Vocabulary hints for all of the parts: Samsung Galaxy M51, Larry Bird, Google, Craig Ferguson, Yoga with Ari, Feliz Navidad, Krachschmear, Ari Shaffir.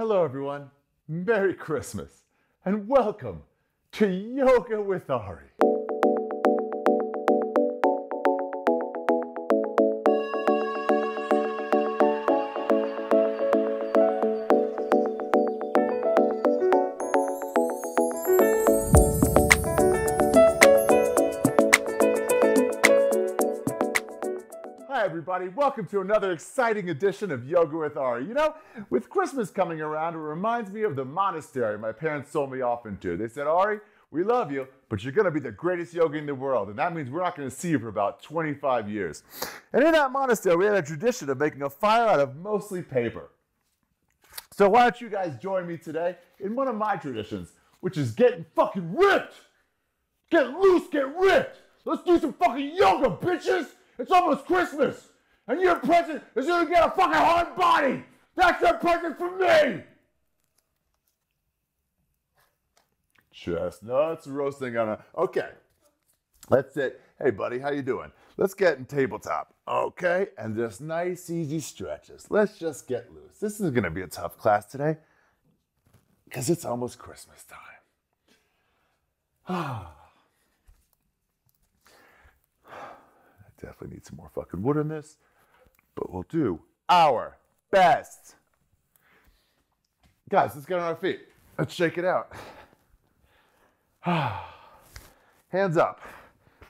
Hello everyone, Merry Christmas, and welcome to Yoga with Ari. Everybody, welcome to another exciting edition of Yoga with Ari. You know, with Christmas coming around, it reminds me of the monastery my parents sold me off into. They said, Ari, we love you, but you're going to be the greatest yogi in the world, and that means we're not going to see you for about 25 years. And in that monastery, we had a tradition of making a fire out of mostly paper. So why don't you guys join me today in one of my traditions, which is getting fucking ripped. Get loose, get ripped. Let's do some fucking yoga, bitches. It's almost Christmas. And your present is going to get a fucking hard body. That's your present for me. Chestnuts roasting on a... Okay. That's it. Hey, buddy, how you doing? Let's get in tabletop. Okay. And just nice, easy stretches. Let's just get loose. This is going to be a tough class today because it's almost Christmas time. Ah. I definitely need some more fucking wood in this. But we'll do our best. Guys, let's get on our feet. Let's shake it out. Hands up.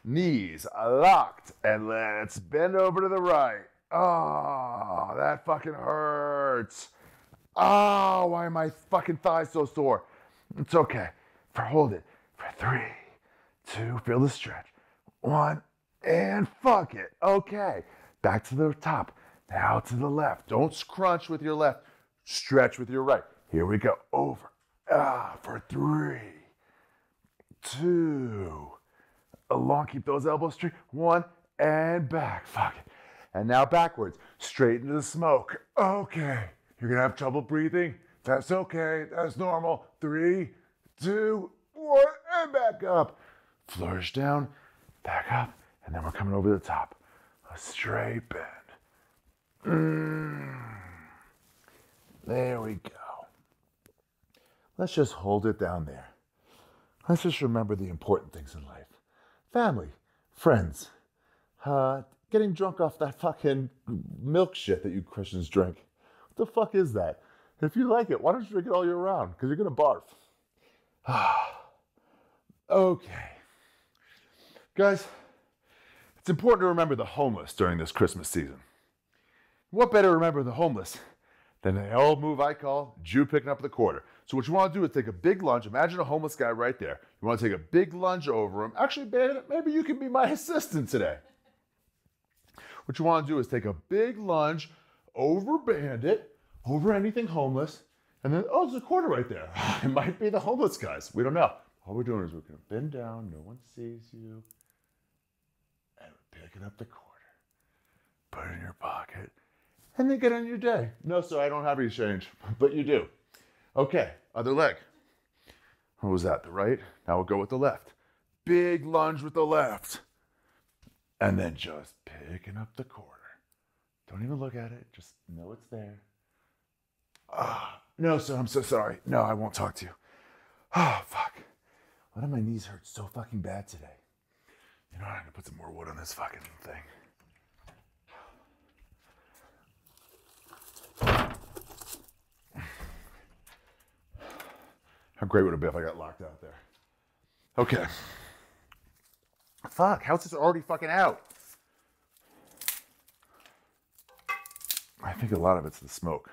Knees locked. And let's bend over to the right. Oh, that fucking hurts. Oh, why are my fucking thighs so sore? It's okay. Hold it. For 3, 2, feel the stretch. 1, and fuck it. Okay. Back to the top. Now to the left. Don't scrunch with your left. Stretch with your right. Here we go. Over. For 3, 2. Along. Keep those elbows straight. 1. And back. Fuck it. And now backwards. Straight into the smoke. Okay. You're going to have trouble breathing. That's okay. That's normal. 3, 2, 1. And back up. Flourish down. Back up. And then we're coming over the top. A straight bend. There we go. Let's just hold it down there. Let's just remember the important things in life. Family, friends, getting drunk off that fucking milk shit that you Christians drink. What the fuck is that? If you like it, why don't you drink it all year round? Because you're going to barf. Okay. Guys, it's important to remember the homeless during this Christmas season. What better to remember the homeless than the old move I call Jew picking up the quarter. So what you want to do is take a big lunge. Imagine a homeless guy right there. You want to take a big lunge over him. Actually, maybe you can be my assistant today. What you want to do is take a big lunge over Bandit, over anything homeless, and then, oh, there's a quarter right there. It might be the homeless guys. We don't know. All we're doing is we're going to bend down. No one sees you. Picking up the quarter, put it in your pocket, and then get on your day. No, sir, I don't have any change, but you do. Okay, other leg. What was that, the right? Now we'll go with the left. Big lunge with the left. And then just picking up the quarter. Don't even look at it, just know it's there. No, sir, I'm so sorry. No, I won't talk to you. Oh, fuck. Why do my knees hurt so fucking bad today? You know what, I'm gonna put some more wood on this fucking thing. How great would it be if I got locked out there? Okay. Fuck, how's this already fucking out? I think a lot of it's the smoke.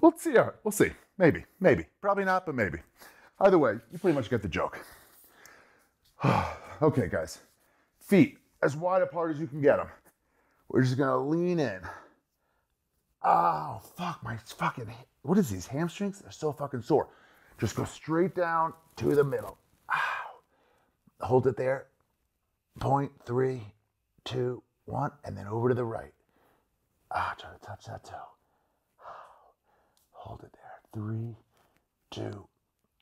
We'll see. We'll see. Maybe. Probably not, but maybe. Either way, you pretty much get the joke. Okay, guys. Feet as wide apart as you can get them. We're just going to lean in. Oh, fuck my fucking... What is these? Hamstrings? They're so fucking sore. Just go straight down to the middle. Ow. Hold it there. 0.3, 2, 1. And then over to the right. Try to touch that toe. Hold it there. 3, 2,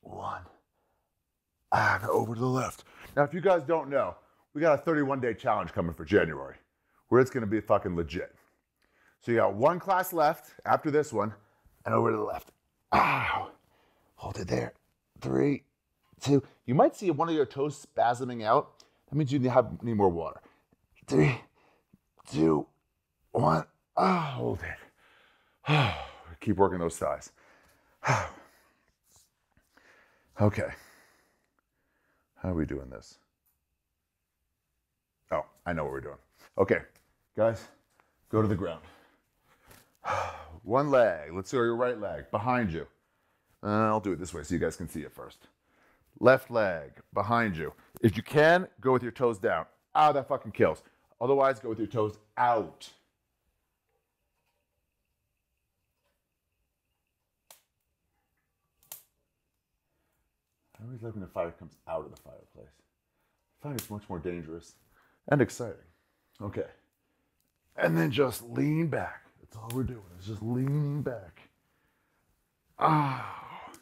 1. And over to the left. Now, if you guys don't know, we got a 31-day challenge coming for January. where it's going to be fucking legit. So you got one class left after this one, and over to the left. Ow. Hold it there. 3, 2. You might see one of your toes spasming out. That means you need more water. 3, 2, 1. Ah, oh, hold it. Oh, keep working those thighs. Oh. Okay. How are we doing this? Oh, I know what we're doing. Okay, guys, go to the ground. One leg. Let's do your right leg behind you. I'll do it this way so you guys can see it first. Left leg behind you. If you can, go with your toes down. Ow, that fucking kills. Otherwise, go with your toes out. I always like when the fire comes out of the fireplace. I find it's much more dangerous and exciting. Okay. And then just lean back. That's all we're doing is just leaning back. Ah. Oh.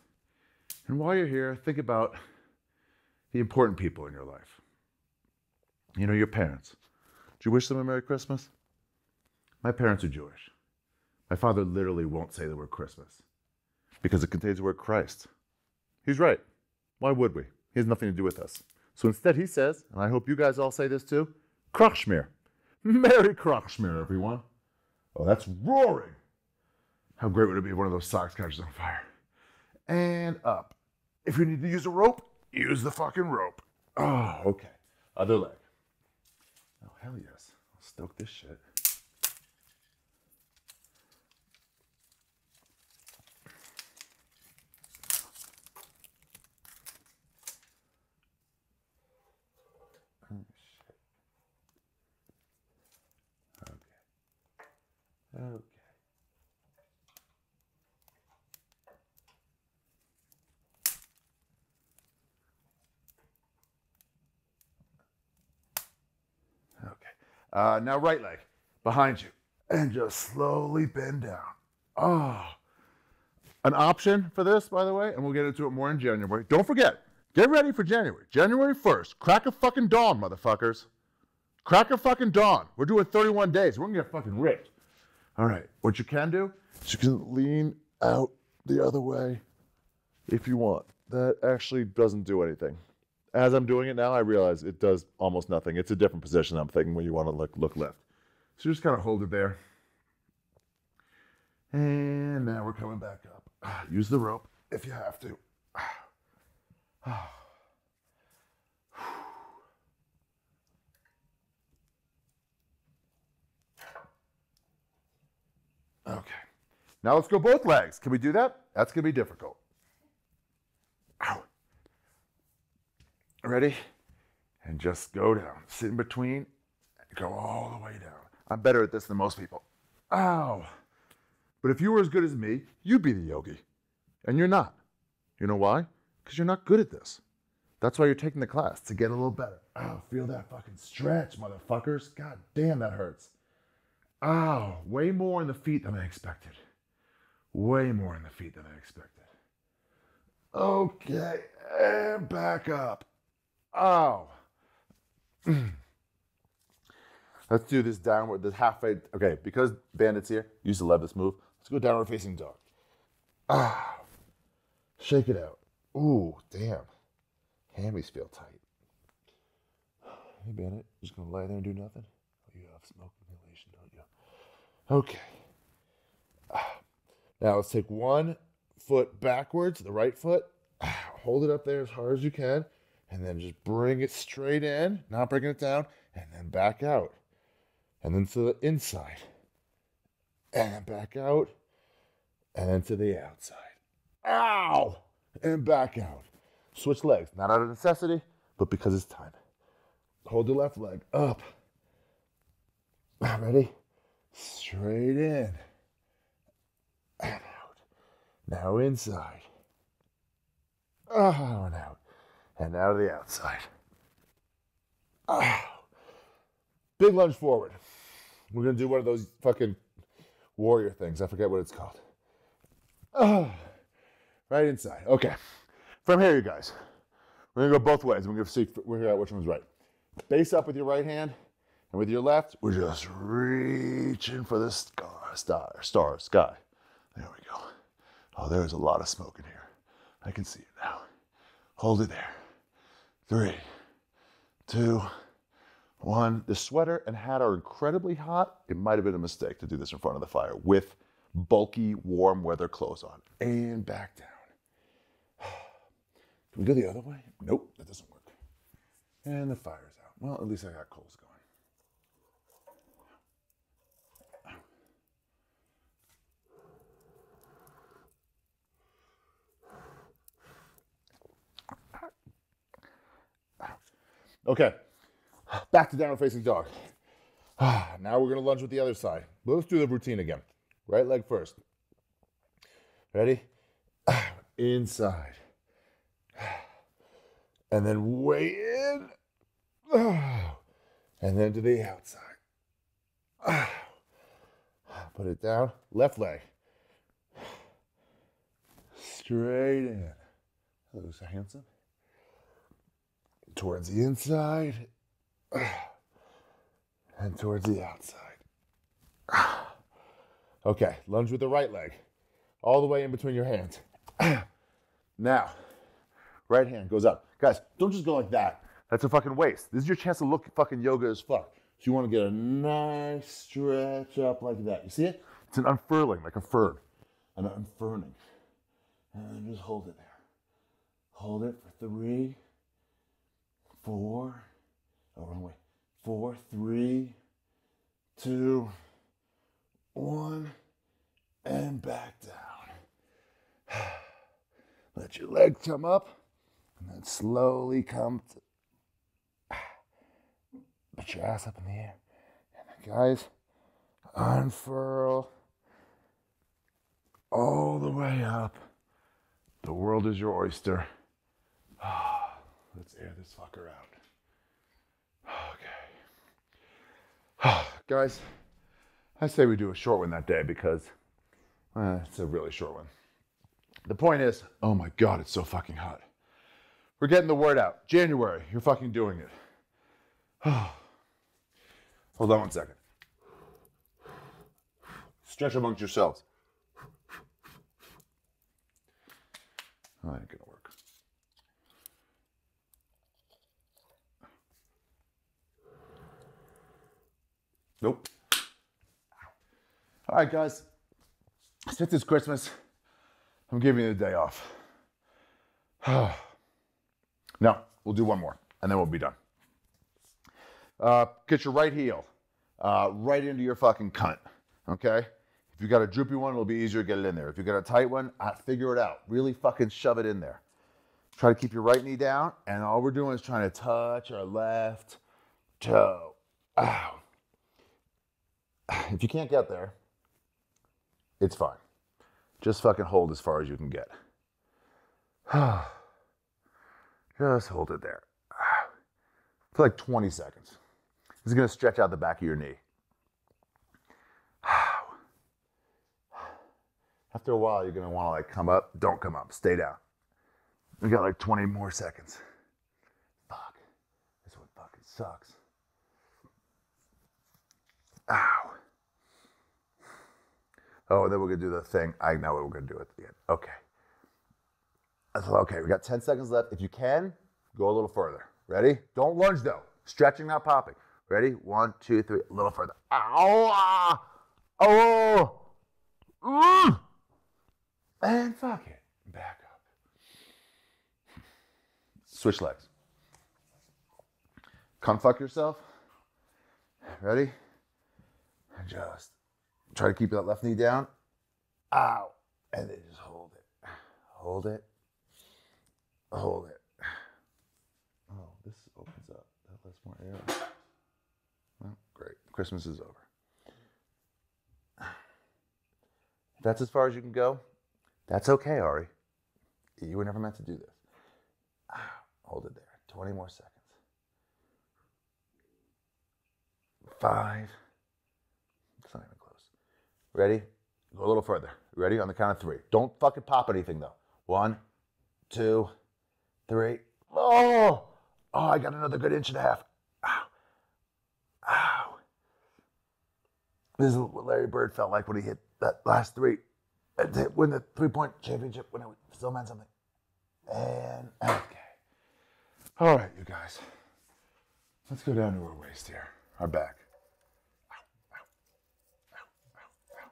And while you're here, think about the important people in your life. You know, your parents. Do you wish them a Merry Christmas? My parents are Jewish. My father literally won't say the word Christmas because it contains the word Christ. He's right. Why would we? He has nothing to do with us. So instead he says, and I hope you guys all say this too, Krachschmear. Merry Krachschmear, everyone. Oh, that's roaring. How great would it be if one of those socks catches on fire? And up. If you need to use a rope, use the fucking rope. Oh, okay. Other leg. Oh, hell yes. I'll stoke this shit. Okay. Okay. Now right leg behind you and just slowly bend down. Oh, an option for this, by the way, and we'll get into it more in January. Don't forget, get ready for January. January 1st, crack a fucking dawn, motherfuckers. Crack a fucking dawn. We're doing 31 days. We're gonna get fucking ripped. All right, what you can do is you can lean out the other way if you want. That actually doesn't do anything. As I'm doing it now, I realize it does almost nothing. It's a different position I'm thinking when you want to look left. So just kind of hold it there. And now we're coming back up. Use the rope if you have to. Okay, now let's go both legs. Can we do that? That's going to be difficult. Ow. Ready? And just go down. Sit in between and go all the way down. I'm better at this than most people. Ow. But if you were as good as me, you'd be the yogi. And you're not. You know why? Because you're not good at this. That's why you're taking the class, to get a little better. Ow, feel that fucking stretch, motherfuckers. God damn, that hurts. Oh, way more in the feet than I expected. Way more in the feet than I expected. Okay, and back up. Oh. Let's do this downward, this halfway. Okay, because Bandit's here, you used to love this move. Let's go downward facing dog. Ah, oh, shake it out. Ooh, damn. Hammies feel tight. Hey, Bandit, just gonna lie there and do nothing? You have smoke inhalation, don't you? Okay. Now let's take one foot backwards, the right foot. Hold it up there as hard as you can. And then just bring it straight in, not breaking it down. And then back out. And then to the inside. And then back out. And then to the outside. Ow! And back out. Switch legs. Not out of necessity, but because it's time. Hold the left leg up. Ready? Straight in and out. Now inside. Oh, and out. And out of the outside. Oh. Big lunge forward. We're going to do one of those fucking warrior things. I forget what it's called. Oh. Right inside. Okay. From here, you guys, we're going to go both ways. We're going to figure out which one's right. Base up with your right hand. And with your left, we're just reaching for the star sky. There we go. Oh, there's a lot of smoke in here. I can see it now. Hold it there. 3, 2, 1. The sweater and hat are incredibly hot. It might have been a mistake to do this in front of the fire with bulky, warm weather clothes on. And back down. Can we go the other way? Nope, that doesn't work. And the fire's out. Well, at least I got coals going. Okay, back to downward facing dog. Now we're gonna lunge with the other side. Let's do the routine again. Right leg first. Ready? Inside. And then way in. And then to the outside. Put it down. Left leg. Straight in. Hello, so handsome. Towards the inside and towards the outside. Okay, lunge with the right leg, all the way in between your hands. Now, right hand goes up. Guys, don't just go like that. That's a fucking waste. This is your chance to look fucking yoga as fuck. So you want to get a nice stretch up like that. You see it? It's an unfurling, like a fern. An unfurling. And then just hold it there. Hold it for 4, 3, 2, 1, and back down. Let your leg come up, and then slowly come to, put your ass up in the air. And then guys, unfurl all the way up. The world is your oyster. Let's air this fucker out. Okay. Guys, I say we do a short one that day because it's a really short one. The point is, oh my God, it's so fucking hot. We're getting the word out. January, you're fucking doing it. Hold on one second. Stretch amongst yourselves. Oh, that ain't gonna work. Nope. All right, guys. Since it's Christmas, I'm giving you the day off. Now, we'll do one more, and then we'll be done. Get your right heel right into your fucking cunt, okay? If you got a droopy one, it'll be easier to get it in there. If you got a tight one, figure it out. Really fucking shove it in there. Try to keep your right knee down, and all we're doing is trying to touch our left toe. Ow. If you can't get there, it's fine. Just fucking hold as far as you can get. Just hold it there. For like 20 seconds. This is going to stretch out the back of your knee. After a while, you're going to want to like come up. Don't come up. Stay down. We got like 20 more seconds. Fuck. This one fucking sucks. Ow. Oh, and then we're going to do the thing. I know what we're going to do at the end. Okay. Okay, we got 10 seconds left. If you can, go a little further. Ready? Don't lunge, though. Stretching, not popping. Ready? 1, 2, 3. A little further. Ow! Oh! Mm. And fuck it. Back up. Switch legs. Come fuck yourself. Ready? And just try to keep that left knee down. Ow. And then just hold it. Hold it. Hold it. Oh, this opens up. That lets more air. Well, great. Christmas is over. If that's as far as you can go, that's okay, Ari. You were never meant to do this. Ow. Hold it there. 20 more seconds. 5. Not even close. Ready? Go a little further. Ready? On the count of 3. Don't fucking pop anything though. 1, 2, 3. Oh! Oh, I got another good inch and a half. Ow. Ow. This is what Larry Bird felt like when he hit that last three, win the three-point championship when it still meant something. And okay. All right, you guys. Let's go down to our waist here, our back. Ow, ow, ow,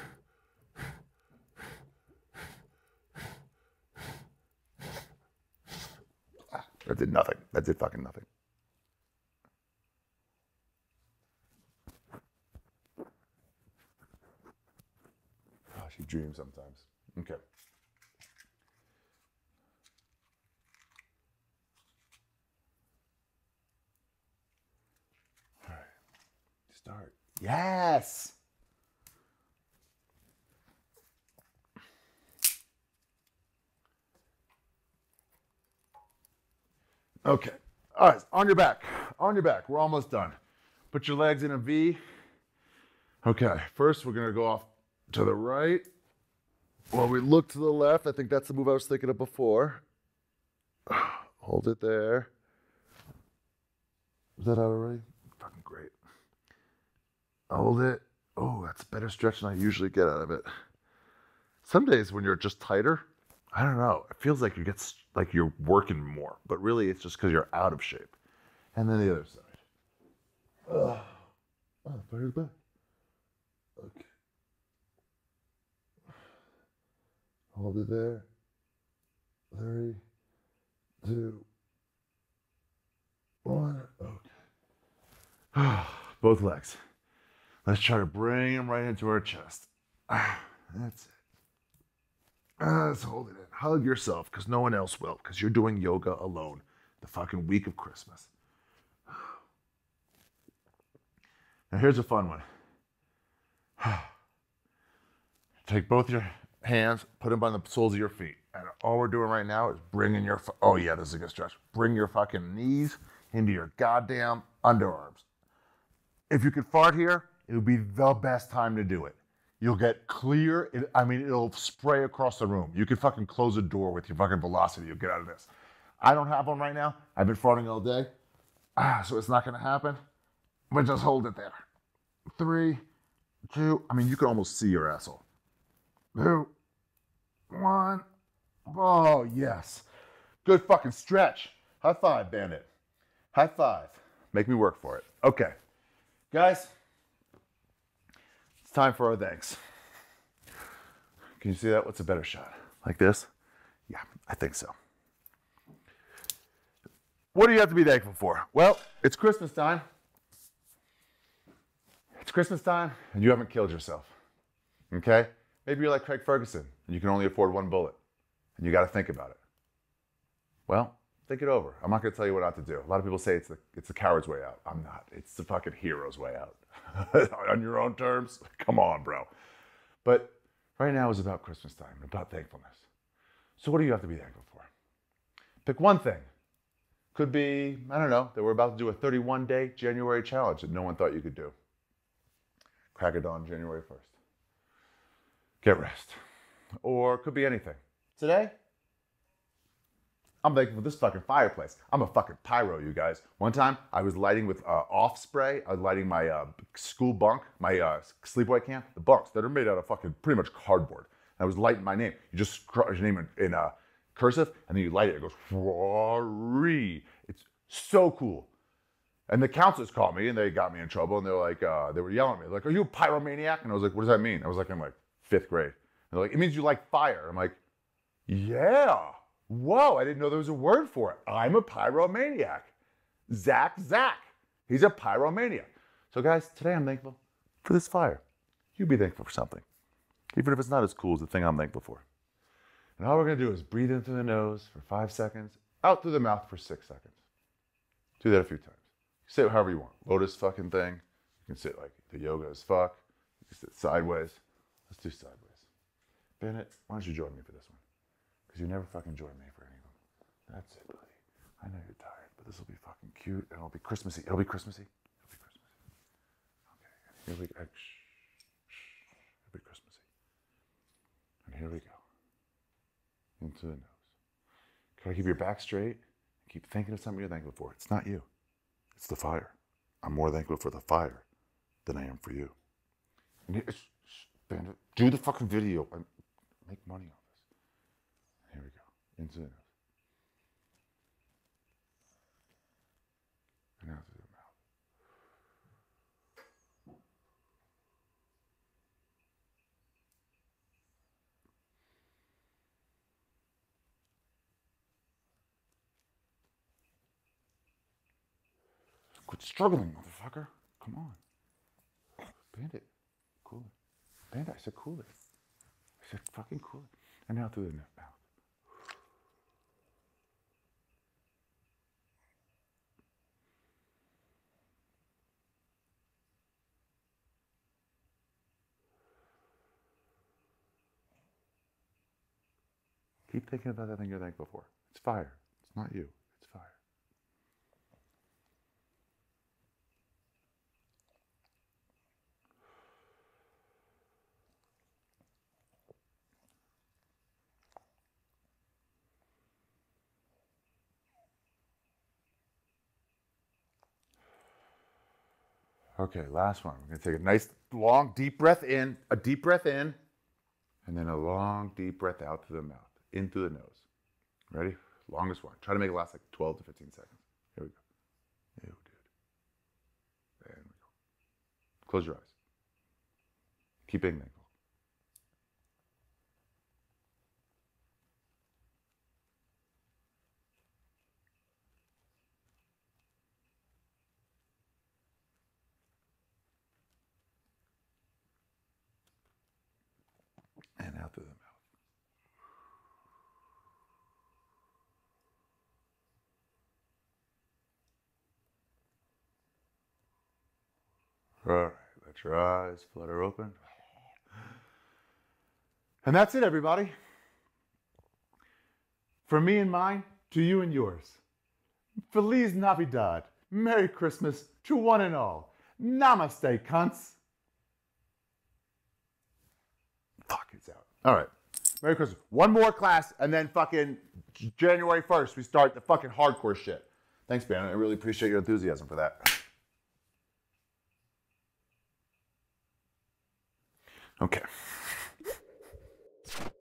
ow, ow. That did nothing. That did fucking nothing. She dreams sometimes. Okay. All right. Start. Yes. Okay. All right. On your back. On your back. We're almost done. Put your legs in a V. Okay. First, we're going to go off to the right. Well, we look to the left. I think that's the move I was thinking of before. Hold it there. Is that out already? Fucking great. Hold it. Oh, that's a better stretch than I usually get out of it. Some days when you're just tighter, I don't know. It feels like you get like you're working more, but really it's just because you're out of shape. And then the other side. Oh, fire the back. Okay. Hold it there. 3, 2, 1. Okay. Both legs. Let's try to bring them right into our chest. That's it. Let's hold it in. Hug yourself, because no one else will, because you're doing yoga alone the fucking week of Christmas. Now here's a fun one. Take both your hands, put them on the soles of your feet. And all we're doing right now is bringing your, oh yeah, this is a good stretch. Bring your fucking knees into your goddamn underarms. If you could fart here, it would be the best time to do it. You'll get clear. I mean, it'll spray across the room. You could fucking close a door with your fucking velocity. You'll get out of this. I don't have one right now. I've been farting all day. So it's not going to happen. But just hold it there. 3, 2, I mean, you can almost see your asshole. 2, 1. Oh, yes. Good fucking stretch. High five, Bandit. High five. Make me work for it. Okay. Guys, it's time for our thanks. Can you see that? What's a better shot? Like this? Yeah, I think so. What do you have to be thankful for? Well, it's Christmas time. It's Christmas time, and you haven't killed yourself. Okay? Maybe you're like Craig Ferguson, and you can only afford one bullet, and you got to think about it. Well, think it over. I'm not going to tell you what not to do. A lot of people say it's the coward's way out. I'm not. It's the fucking hero's way out. On your own terms, come on, bro. But right now is about Christmas time, about thankfulness. So what do you have to be thankful for? Pick one thing. Could be, I don't know, that we're about to do a 31-day January challenge that no one thought you could do. Crack of dawn, January 1st. Get rest. Or it could be anything. Today, I'm thankful for this fucking fireplace. I'm a fucking pyro, you guys. One time, I was lighting with off spray. I was lighting my school bunk, my sleepaway camp, the bunks that are made out of fucking pretty much cardboard. And I was lighting my name. You just scratch your name in cursive, and then you light it. It goes, Rory. It's so cool. And the counselors called me, and they got me in trouble, and they're like, they were yelling at me. They're like, are you a pyromaniac? And I was like, what does that mean? I was like, I'm like, 5th grade. They're like, it means you like fire. I'm like, yeah. Whoa, I didn't know there was a word for it. I'm a pyromaniac. Zach. He's a pyromaniac. So guys, today I'm thankful for this fire. You be thankful for something. Even if it's not as cool as the thing I'm thankful for. And all we're going to do is breathe in through the nose for 5 seconds, out through the mouth for 6 seconds. Do that a few times. Sit however you want. Lotus fucking thing. You can sit like the yoga as fuck. You can sit sideways. Let's do sideways. Bennett, why don't you join me for this one? Because you never fucking join me for any of them. That's it, buddy. I know you're tired, but this will be fucking cute, and it'll be Christmassy. Okay, and here we go. It'll be Christmassy. And here we go. Into the nose. Try to keep your back straight. Keep thinking of something you're thankful for. It's not you. It's the fire. I'm more thankful for the fire than I am for you. And do the fucking video and make money on this. Here we go. Into the nose. And out through the mouth. Quit struggling, motherfucker. Come on. Bandit. Cool it. I said cool it. I said fucking cool it. And now through the mouth. Keep thinking about that thing you're thankful for. It's fire. It's not you. It's fire. Okay, last one. We're going to take a nice, long, deep breath in, a deep breath in, and then a long, deep breath out through the mouth, in through the nose. Ready? Longest one. Try to make it last like 12 to 15 seconds. Here we go. Ew, dude. There we go. Close your eyes. Keep being thankful. And out through the mouth. All right, let your eyes flutter open. And that's it, everybody. From me and mine, to you and yours. Feliz Navidad. Merry Christmas to one and all. Namaste, cunts. Fuck, it's out. All right. Merry Christmas. One more class, and then fucking January 1st, we start the fucking hardcore shit. Thanks, Bannon. I really appreciate your enthusiasm for that. Okay.